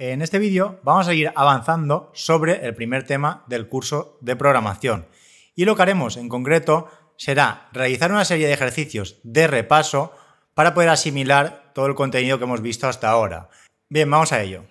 En este vídeo vamos a seguir avanzando sobre el primer tema del curso de programación y lo que haremos en concreto será realizar una serie de ejercicios de repaso para poder asimilar todo el contenido que hemos visto hasta ahora. Bien, vamos a ello.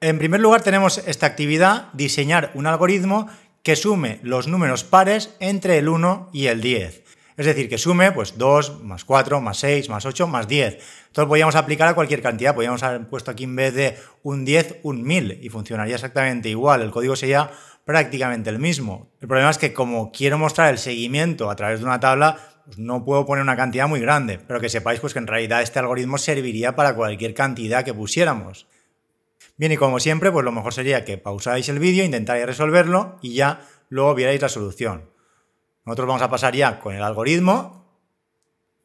En primer lugar tenemos esta actividad, diseñar un algoritmo que sume los números pares entre el 1 y el 10. Es decir, que sume pues 2 más 4 más 6 más 8 más 10. Entonces podríamos aplicar a cualquier cantidad, podríamos haber puesto aquí en vez de un 10 un 1000 y funcionaría exactamente igual, el código sería prácticamente el mismo. El problema es que como quiero mostrar el seguimiento a través de una tabla, pues no puedo poner una cantidad muy grande, pero que sepáis pues que en realidad este algoritmo serviría para cualquier cantidad que pusiéramos. Bien, y como siempre, pues lo mejor sería que pausáis el vídeo, intentáis resolverlo y ya luego vierais la solución. Nosotros vamos a pasar ya con el algoritmo.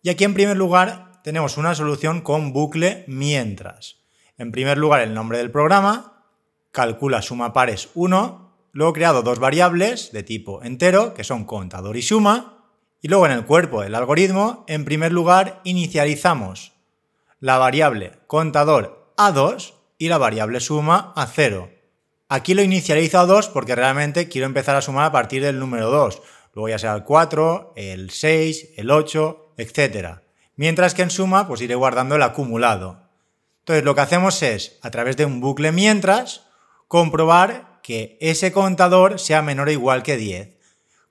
Y aquí en primer lugar tenemos una solución con bucle mientras. En primer lugar el nombre del programa, calcula suma pares 1, luego he creado dos variables de tipo entero que son contador y suma y luego en el cuerpo del algoritmo en primer lugar inicializamos la variable contador a 2 y la variable suma a 0. Aquí lo inicializo a 2 porque realmente quiero empezar a sumar a partir del número 2. Luego ya será el 4, el 6, el 8, etc. Mientras que en suma pues iré guardando el acumulado. Entonces lo que hacemos es, a través de un bucle mientras, comprobar que ese contador sea menor o igual que 10.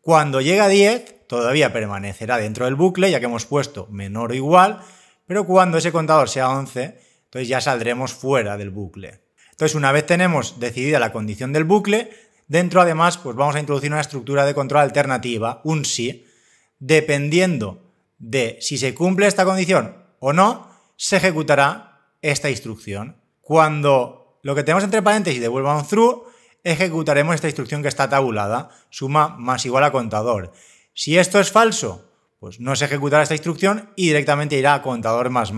Cuando llegue a 10 todavía permanecerá dentro del bucle ya que hemos puesto menor o igual, pero cuando ese contador sea 11... entonces ya saldremos fuera del bucle. Entonces una vez tenemos decidida la condición del bucle, dentro además pues vamos a introducir una estructura de control alternativa, un si. Dependiendo de si se cumple esta condición o no, se ejecutará esta instrucción. Cuando lo que tenemos entre paréntesis devuelva un true, ejecutaremos esta instrucción que está tabulada, suma más igual a contador. Si esto es falso, pues no se ejecutará esta instrucción y directamente irá a contador más.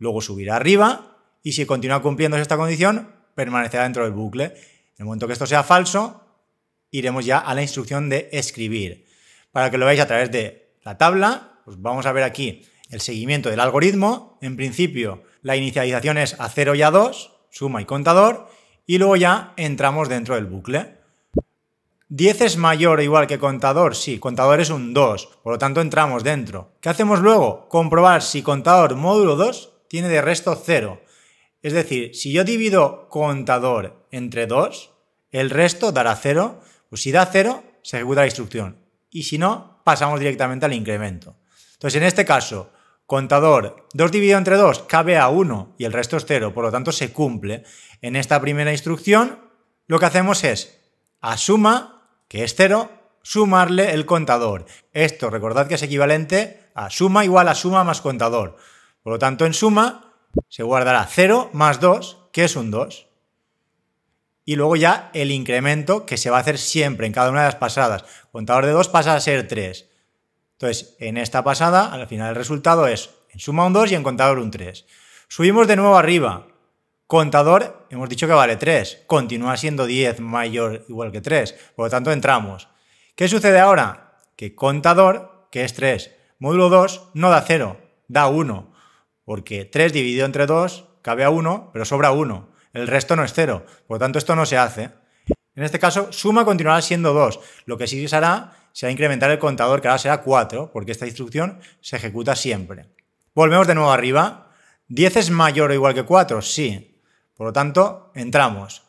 Luego subirá arriba y si continúa cumpliéndose esta condición, permanecerá dentro del bucle. En el momento que esto sea falso, iremos ya a la instrucción de escribir. Para que lo veáis a través de la tabla, pues vamos a ver aquí el seguimiento del algoritmo. En principio, la inicialización es a 0 y a 2, suma y contador, y luego ya entramos dentro del bucle. 10 es mayor o igual que contador, sí, contador es un 2, por lo tanto entramos dentro. ¿Qué hacemos luego? Comprobar si contador módulo 2 tiene de resto 0. Es decir, si yo divido contador entre 2, el resto dará 0. Pues si da 0, se ejecuta la instrucción. Y si no, pasamos directamente al incremento. Entonces, en este caso, contador 2 dividido entre 2 cabe a 1 y el resto es 0. Por lo tanto, se cumple. En esta primera instrucción, lo que hacemos es a suma, que es 0, sumarle el contador. Esto, recordad que es equivalente a suma igual a suma más contador. Por lo tanto, en suma se guardará 0 más 2, que es un 2. Y luego ya el incremento que se va a hacer siempre en cada una de las pasadas. Contador de 2 pasa a ser 3. Entonces, en esta pasada, al final el resultado es en suma un 2 y en contador un 3. Subimos de nuevo arriba. Contador, hemos dicho que vale 3. Continúa siendo 10 mayor o igual que 3. Por lo tanto, entramos. ¿Qué sucede ahora? Que contador, que es 3, módulo 2, no da 0, da 1. Porque 3 dividido entre 2 cabe a 1, pero sobra 1. El resto no es 0, por lo tanto esto no se hace. En este caso, suma continuará siendo 2. Lo que sí se hará será incrementar el contador, que ahora será 4, porque esta instrucción se ejecuta siempre. Volvemos de nuevo arriba. 10 es mayor o igual que 4, sí. Por lo tanto, entramos.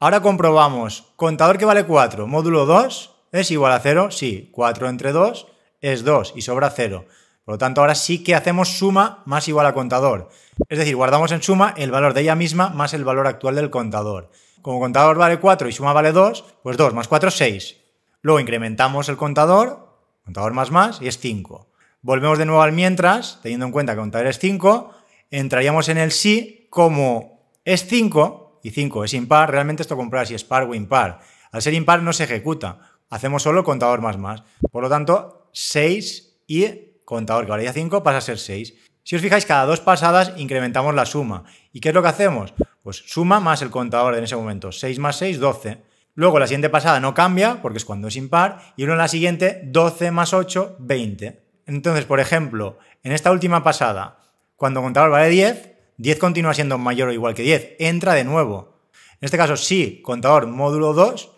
Ahora comprobamos. Contador que vale 4, módulo 2, es igual a 0, sí. 4 entre 2 es 2 y sobra 0. Por lo tanto, ahora sí que hacemos suma más igual a contador. Es decir, guardamos en suma el valor de ella misma más el valor actual del contador. Como contador vale 4 y suma vale 2, pues 2 más 4 es 6. Luego incrementamos el contador, contador más, y es 5. Volvemos de nuevo al mientras, teniendo en cuenta que contador es 5, entraríamos en el si como es 5, y 5 es impar, realmente esto comprueba si es par o impar. Al ser impar no se ejecuta, hacemos solo contador más. Por lo tanto, 6 y contador que valía 5 pasa a ser 6. Si os fijáis, cada dos pasadas incrementamos la suma. ¿Y qué es lo que hacemos? Pues suma más el contador en ese momento. 6 más 6, 12. Luego la siguiente pasada no cambia, porque es cuando es impar. Y luego en la siguiente, 12 más 8, 20. Entonces, por ejemplo, En esta última pasada, cuando contador vale 10, 10 continúa siendo mayor o igual que 10. Entra de nuevo. En este caso, si contador módulo 2,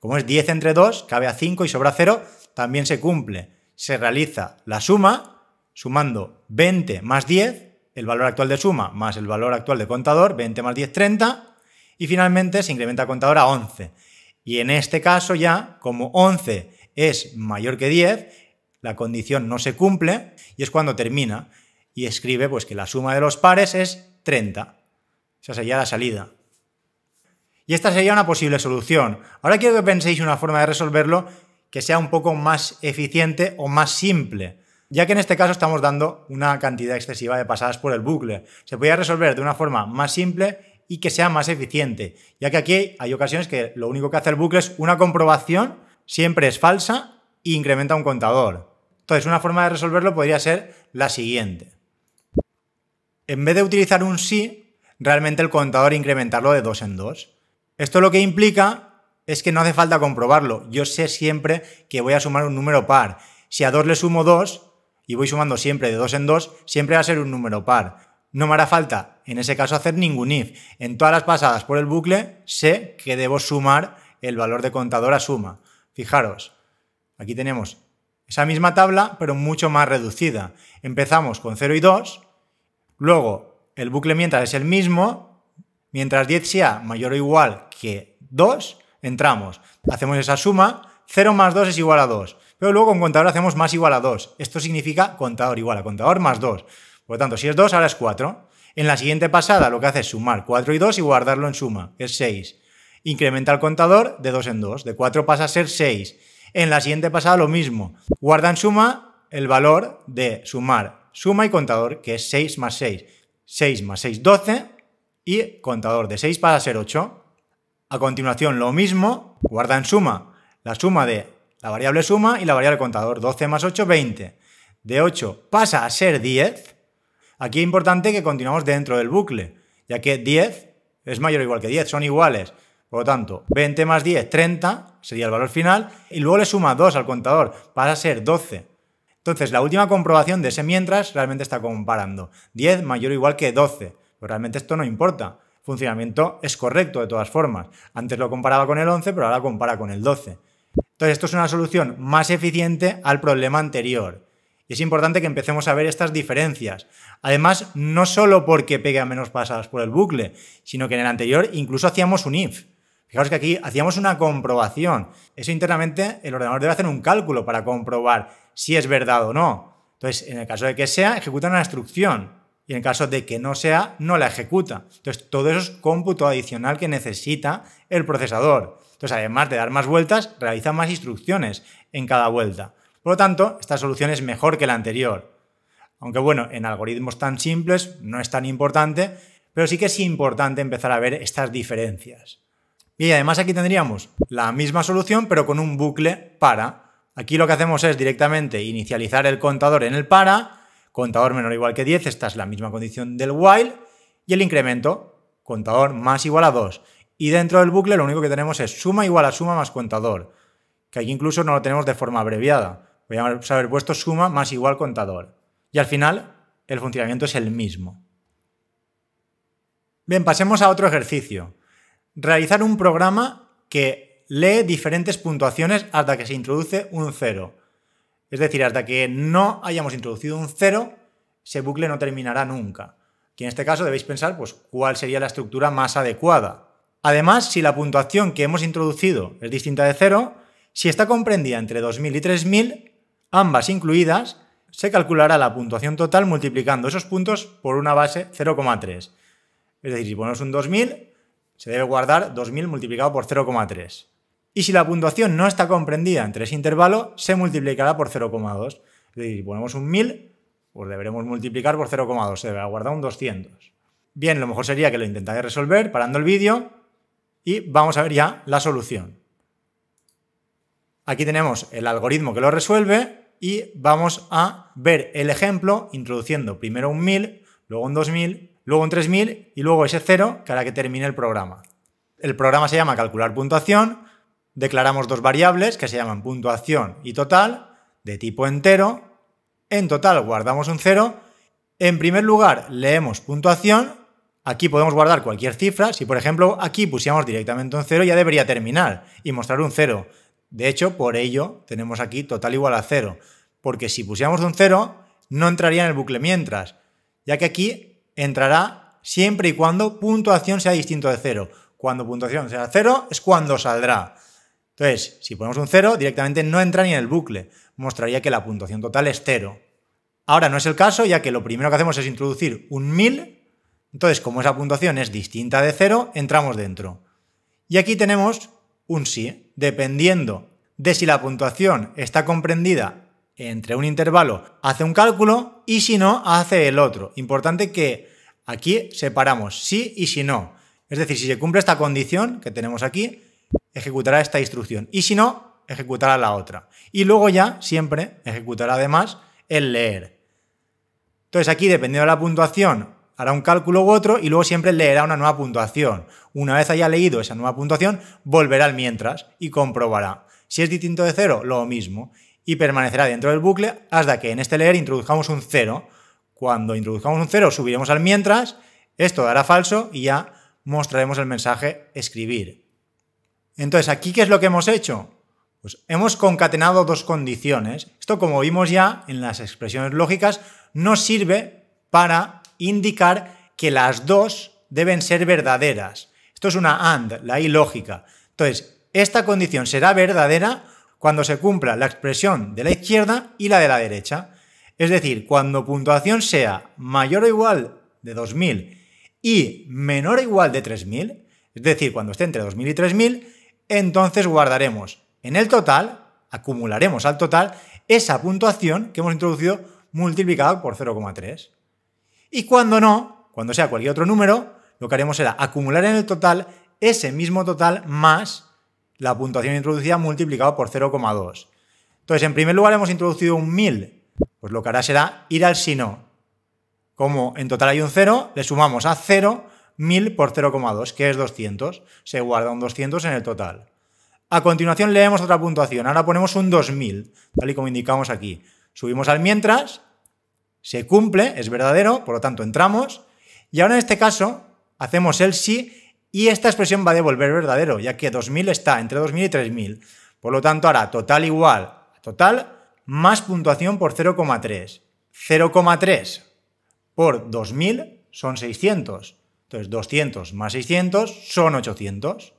como es 10 entre 2, cabe a 5 y sobra 0, también se cumple. Se realiza la suma, sumando 20 más 10, el valor actual de suma más el valor actual de contador, 20 más 10, 30, y finalmente se incrementa contador a 11. Y en este caso ya, como 11 es mayor que 10, la condición no se cumple y es cuando termina y escribe pues que la suma de los pares es 30. Esa sería la salida. Y esta sería una posible solución. Ahora quiero que penséis una forma de resolverlo que sea un poco más eficiente o más simple, ya que en este caso estamos dando una cantidad excesiva de pasadas por el bucle. Se podría resolver de una forma más simple y que sea más eficiente, ya que aquí hay ocasiones que lo único que hace el bucle es una comprobación, siempre es falsa e incrementa un contador. Entonces, una forma de resolverlo podría ser la siguiente. En vez de utilizar un sí, realmente el contador incrementarlo de 2 en 2. Esto lo que implica es que no hace falta comprobarlo. Yo sé siempre que voy a sumar un número par. Si a 2 le sumo 2 y voy sumando siempre de 2 en 2, siempre va a ser un número par. No me hará falta, en ese caso, hacer ningún if. En todas las pasadas por el bucle sé que debo sumar el valor de contador a suma. Fijaros, aquí tenemos esa misma tabla, pero mucho más reducida. Empezamos con 0 y 2, luego el bucle mientras es el mismo, mientras 10 sea mayor o igual que 2, entramos, hacemos esa suma, 0 más 2 es igual a 2, pero luego con contador hacemos más igual a 2. Esto significa contador igual a contador más 2. Por lo tanto, si es 2, ahora es 4. En la siguiente pasada lo que hace es sumar 4 y 2 y guardarlo en suma, que es 6. Incrementa el contador de 2 en 2, de 4 pasa a ser 6. En la siguiente pasada lo mismo, guarda en suma el valor de sumar suma y contador, que es 6 más 6. 6 más 6, 12, y contador de 6 pasa a ser 8. A continuación, lo mismo, guarda en suma la suma de la variable suma y la variable contador. 12 más 8, 20. De 8 pasa a ser 10. Aquí es importante que continuamos dentro del bucle, ya que 10 es mayor o igual que 10, son iguales. Por lo tanto, 20 más 10, 30, sería el valor final. Y luego le suma 2 al contador, pasa a ser 12. Entonces, la última comprobación de ese mientras realmente está comparando 10 mayor o igual que 12. Pero realmente esto no importa. Funcionamiento es correcto de todas formas. Antes lo comparaba con el 11, pero ahora compara con el 12. Entonces, esto es una solución más eficiente al problema anterior. Y es importante que empecemos a ver estas diferencias. Además, no solo porque pega menos pasadas por el bucle, sino que en el anterior incluso hacíamos un if. Fijaos que aquí hacíamos una comprobación. Eso internamente el ordenador debe hacer un cálculo para comprobar si es verdad o no. Entonces, en el caso de que sea, ejecuta una instrucción. Y en el caso de que no sea, no la ejecuta. Entonces, todo eso es cómputo adicional que necesita el procesador. Entonces, además de dar más vueltas, realiza más instrucciones en cada vuelta. Por lo tanto, esta solución es mejor que la anterior. Aunque bueno, en algoritmos tan simples no es tan importante, pero sí que es importante empezar a ver estas diferencias. Y además aquí tendríamos la misma solución, pero con un bucle para. Aquí lo que hacemos es directamente inicializar el contador en el para, contador menor o igual que 10, esta es la misma condición del while, y el incremento, contador más igual a 2. Y dentro del bucle lo único que tenemos es suma igual a suma más contador, que aquí incluso no lo tenemos de forma abreviada. Podríamos haber puesto suma más igual contador. Y al final, el funcionamiento es el mismo. Bien, pasemos a otro ejercicio. Realizar un programa que lee diferentes puntuaciones hasta que se introduce un 0. Es decir, hasta que no hayamos introducido un 0, ese bucle no terminará nunca. Aquí en este caso debéis pensar pues, cuál sería la estructura más adecuada. Además, si la puntuación que hemos introducido es distinta de 0, si está comprendida entre 2000 y 3000, ambas incluidas, se calculará la puntuación total multiplicando esos puntos por una base 0,3. Es decir, si ponemos un 2000, se debe guardar 2000 multiplicado por 0,3. Y si la puntuación no está comprendida entre ese intervalo, se multiplicará por 0,2. Es decir, si ponemos un 1000, pues deberemos multiplicar por 0,2. Se deberá guardar un 200. Bien, lo mejor sería que lo intentáis resolver parando el vídeo y vamos a ver ya la solución. Aquí tenemos el algoritmo que lo resuelve y vamos a ver el ejemplo introduciendo primero un 1000, luego un 2000, luego un 3000 y luego ese 0 que hará que termine el programa. El programa se llama calcular puntuación. Declaramos dos variables que se llaman puntuación y total, de tipo entero. En total guardamos un 0. En primer lugar leemos puntuación. Aquí podemos guardar cualquier cifra. Si por ejemplo aquí pusiéramos directamente un 0 ya debería terminar y mostrar un 0. De hecho, por ello tenemos aquí total igual a 0. Porque si pusiéramos un 0 no entraría en el bucle mientras, ya que aquí entrará siempre y cuando puntuación sea distinto de 0. Cuando puntuación sea 0 es cuando saldrá. Entonces, si ponemos un 0, directamente no entra ni en el bucle. Mostraría que la puntuación total es 0. Ahora no es el caso, ya que lo primero que hacemos es introducir un 1000. Entonces, como esa puntuación es distinta de 0, entramos dentro. Y aquí tenemos un sí, dependiendo de si la puntuación está comprendida entre un intervalo, hace un cálculo, y si no, hace el otro. Importante que aquí separamos sí y si no. Es decir, si se cumple esta condición que tenemos aquí, ejecutará esta instrucción y si no, ejecutará la otra. Y luego ya siempre ejecutará además el leer. Entonces aquí, dependiendo de la puntuación, hará un cálculo u otro y luego siempre leerá una nueva puntuación. Una vez haya leído esa nueva puntuación, volverá al mientras y comprobará. Si es distinto de 0, lo mismo. Y permanecerá dentro del bucle hasta que en este leer introduzcamos un 0. Cuando introduzcamos un 0, subiremos al mientras, esto dará falso y ya mostraremos el mensaje escribir. Entonces, ¿aquí qué es lo que hemos hecho? Pues hemos concatenado dos condiciones. Esto, como vimos ya en las expresiones lógicas, nos sirve para indicar que las dos deben ser verdaderas. Esto es una AND, la I lógica. Entonces, esta condición será verdadera cuando se cumpla la expresión de la izquierda y la de la derecha. Es decir, cuando puntuación sea mayor o igual de 2000 y menor o igual de 3000, es decir, cuando esté entre 2000 y 3000, entonces guardaremos en el total, acumularemos al total, esa puntuación que hemos introducido multiplicada por 0,3. Y cuando no, cuando sea cualquier otro número, lo que haremos será acumular en el total ese mismo total más la puntuación introducida multiplicada por 0,2. Entonces, en primer lugar hemos introducido un 1000, pues lo que hará será ir al si no. Como en total hay un 0, le sumamos a 0, 1000 por 0,2, que es 200. Se guarda un 200 en el total. A continuación leemos otra puntuación. Ahora ponemos un 2000, tal y como indicamos aquí. Subimos al mientras, se cumple, es verdadero, por lo tanto entramos. Y ahora en este caso hacemos el sí y esta expresión va a devolver verdadero, ya que 2000 está entre 2000 y 3000. Por lo tanto hará total igual a total más puntuación por 0,3. 0,3 por 2000 son 600. Entonces, 200 más 600 son 800.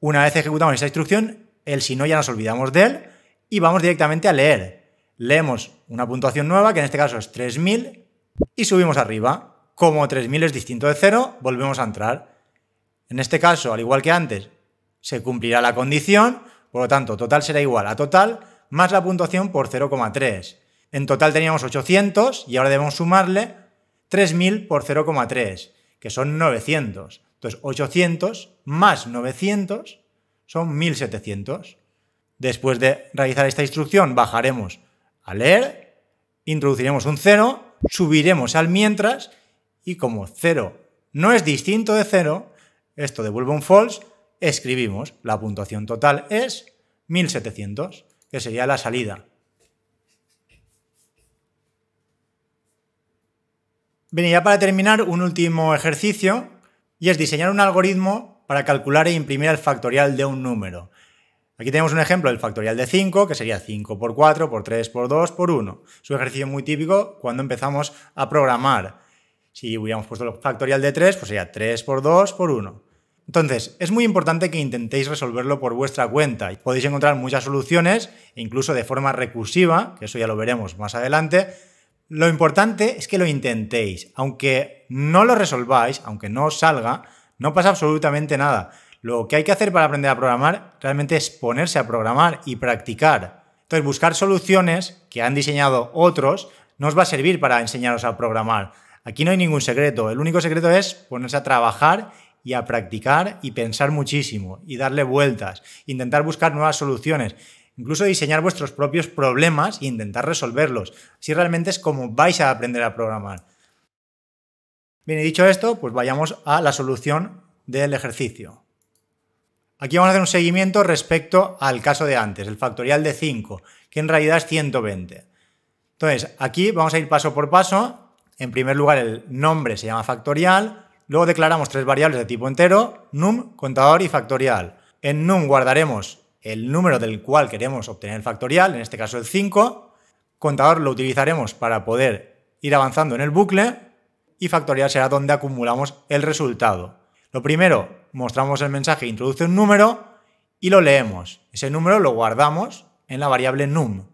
Una vez ejecutamos esta instrucción, el si no ya nos olvidamos de él y vamos directamente a leer. Leemos una puntuación nueva, que en este caso es 3000, y subimos arriba. Como 3000 es distinto de 0, volvemos a entrar. En este caso, al igual que antes, se cumplirá la condición, por lo tanto, total será igual a total más la puntuación por 0,3. En total teníamos 800 y ahora debemos sumarle 3000 por 0,3. Que son 900. Entonces, 800 más 900 son 1700. Después de realizar esta instrucción, bajaremos a leer, introduciremos un 0, subiremos al mientras, y como 0 no es distinto de 0, esto devuelve un false, escribimos. La puntuación total es 1700, que sería la salida. Bien, y ya para terminar, un último ejercicio, y es diseñar un algoritmo para calcular e imprimir el factorial de un número. Aquí tenemos un ejemplo del factorial de 5, que sería 5 por 4, por 3, por 2, por 1. Es un ejercicio muy típico cuando empezamos a programar. Si hubiéramos puesto el factorial de 3, pues sería 3 por 2, por 1. Entonces, es muy importante que intentéis resolverlo por vuestra cuenta. Podéis encontrar muchas soluciones, incluso de forma recursiva, que eso ya lo veremos más adelante. Lo importante es que lo intentéis. Aunque no lo resolváis, aunque no os salga, no pasa absolutamente nada. Lo que hay que hacer para aprender a programar realmente es ponerse a programar y practicar. Entonces, buscar soluciones que han diseñado otros no os va a servir para enseñaros a programar. Aquí no hay ningún secreto. El único secreto es ponerse a trabajar y a practicar y pensar muchísimo y darle vueltas. Intentar buscar nuevas soluciones. Incluso diseñar vuestros propios problemas e intentar resolverlos. Así realmente es como vais a aprender a programar. Bien, y dicho esto, pues vayamos a la solución del ejercicio. Aquí vamos a hacer un seguimiento respecto al caso de antes, el factorial de 5, que en realidad es 120. Entonces, aquí vamos a ir paso por paso. En primer lugar, el nombre se llama factorial. Luego declaramos tres variables de tipo entero, num, contador y factorial. En num guardaremos el número del cual queremos obtener el factorial, en este caso el 5. Contador lo utilizaremos para poder ir avanzando en el bucle y factorial será donde acumulamos el resultado. Lo primero, mostramos el mensaje introduce un número y lo leemos. Ese número lo guardamos en la variable num.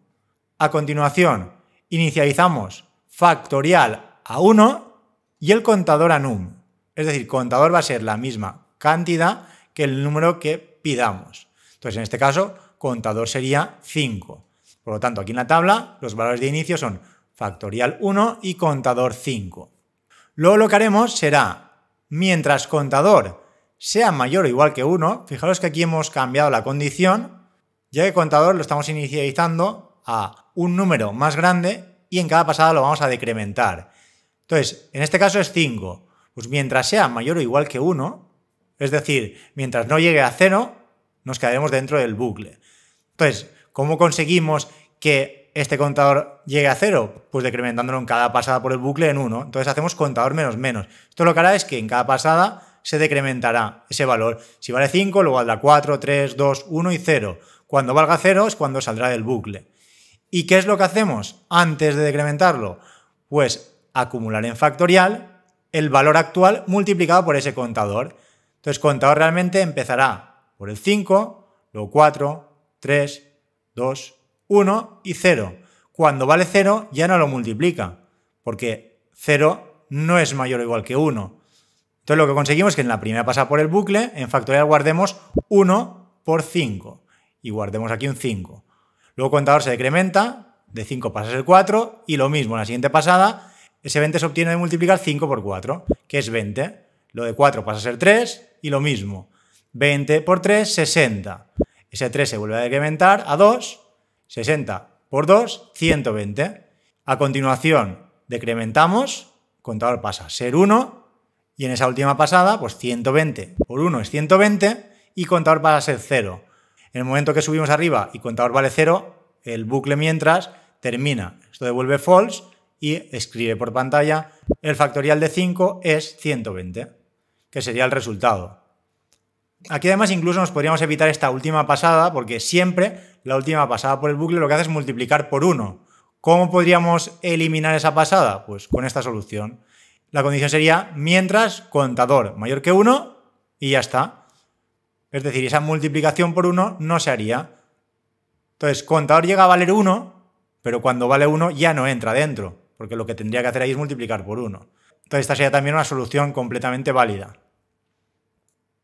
A continuación, inicializamos factorial a 1 y el contador a num. Es decir, contador va a ser la misma cantidad que el número que pidamos. Entonces, en este caso, contador sería 5. Por lo tanto, aquí en la tabla, los valores de inicio son factorial 1 y contador 5. Luego lo que haremos será, mientras contador sea mayor o igual que 1, fijaros que aquí hemos cambiado la condición, ya que contador lo estamos inicializando a un número más grande y en cada pasada lo vamos a decrementar. Entonces, en este caso es 5. Pues mientras sea mayor o igual que 1, es decir, mientras no llegue a 0, nos quedaremos dentro del bucle. Entonces, ¿cómo conseguimos que este contador llegue a 0? Pues decrementándolo en cada pasada por el bucle en 1. Entonces hacemos contador menos menos. Esto lo que hará es que en cada pasada se decrementará ese valor. Si vale 5, luego valdrá 4, 3, 2, 1 y 0. Cuando valga 0 es cuando saldrá del bucle. ¿Y qué es lo que hacemos antes de decrementarlo? Pues acumular en factorial el valor actual multiplicado por ese contador. Entonces, contador realmente empezará por el 5, luego 4, 3, 2, 1 y 0. Cuando vale 0 ya no lo multiplica, porque 0 no es mayor o igual que 1. Entonces, lo que conseguimos es que en la primera pasada por el bucle, en factorial guardemos 1 por 5 y guardemos aquí un 5. Luego contador se decrementa, de 5 pasa a ser 4 y lo mismo en la siguiente pasada, ese 20 se obtiene de multiplicar 5 por 4, que es 20. Lo de 4 pasa a ser 3 y lo mismo. 20 por 3, 60. Ese 3 se vuelve a decrementar a 2, 60 por 2, 120. A continuación decrementamos, contador pasa a ser 1 y en esa última pasada, pues 120 por 1 es 120 y contador pasa a ser 0. En el momento que subimos arriba y contador vale 0, el bucle mientras termina. Esto devuelve false y escribe por pantalla el factorial de 5 es 120, que sería el resultado. Aquí además incluso nos podríamos evitar esta última pasada porque siempre la última pasada por el bucle lo que hace es multiplicar por 1. ¿Cómo podríamos eliminar esa pasada? Pues con esta solución. La condición sería mientras contador mayor que 1 y ya está. Es decir, esa multiplicación por 1 no se haría. Entonces, contador llega a valer 1, pero cuando vale 1 ya no entra dentro, porque lo que tendría que hacer ahí es multiplicar por 1. Entonces, esta sería también una solución completamente válida.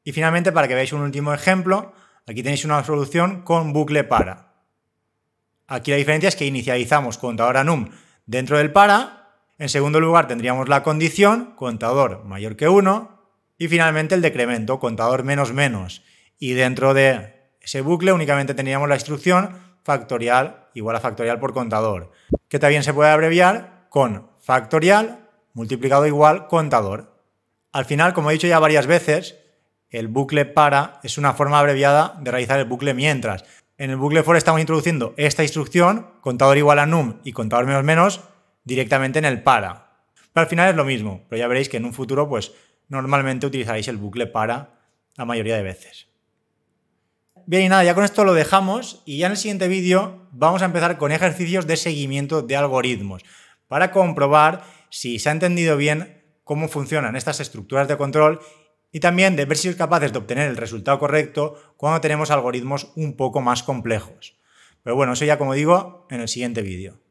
Y finalmente, para que veáis un último ejemplo, aquí tenéis una solución con bucle para. Aquí la diferencia es que inicializamos contador a num dentro del para. En segundo lugar, tendríamos la condición contador mayor que 1 y finalmente el decremento contador menos menos. Y dentro de ese bucle únicamente teníamos la instrucción factorial igual a factorial por contador, que también se puede abreviar con factorial multiplicado igual contador. Al final, como he dicho ya varias veces, el bucle para es una forma abreviada de realizar el bucle mientras. En el bucle for estamos introduciendo esta instrucción, contador igual a num y contador menos menos, directamente en el para. Pero al final es lo mismo, pero ya veréis que en un futuro pues normalmente utilizaréis el bucle para la mayoría de veces. Bien, y nada, ya con esto lo dejamos y ya en el siguiente vídeo vamos a empezar con ejercicios de seguimiento de algoritmos para comprobar si se ha entendido bien cómo funcionan estas estructuras de control y también de ver si sois capaces de obtener el resultado correcto cuando tenemos algoritmos un poco más complejos. Pero bueno, eso ya como digo en el siguiente vídeo.